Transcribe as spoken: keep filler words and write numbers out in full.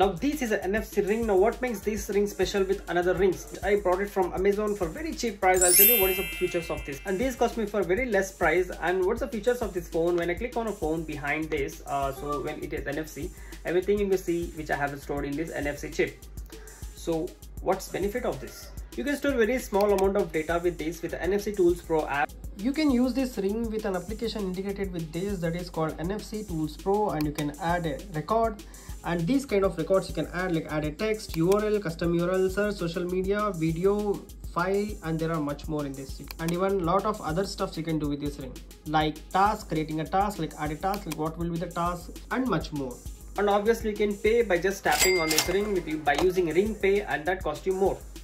Now this is an N F C ring. Now what makes this ring special with another rings? I brought it from Amazon for very cheap price. I'll tell you what is the features of this, and this cost me for very less price. And what's the features of this phone? When I click on a phone behind this, uh, so when it is N F C, everything you will see which I have stored in this N F C chip. So what's benefit of this? You can store very small amount of data with this with the N F C Tools Pro app. You can use this ring with an application integrated with this that is called N F C Tools Pro, and you can add a record, and these kind of records you can add, like add a text, U R L, custom U R L search, social media, video, file, and there are much more in this, and even lot of other stuff you can do with this ring, like task, creating a task, like add a task, like what will be the task, and much more. And obviously you can pay by just tapping on this ring with you by using Ring Pay, and that costs you more.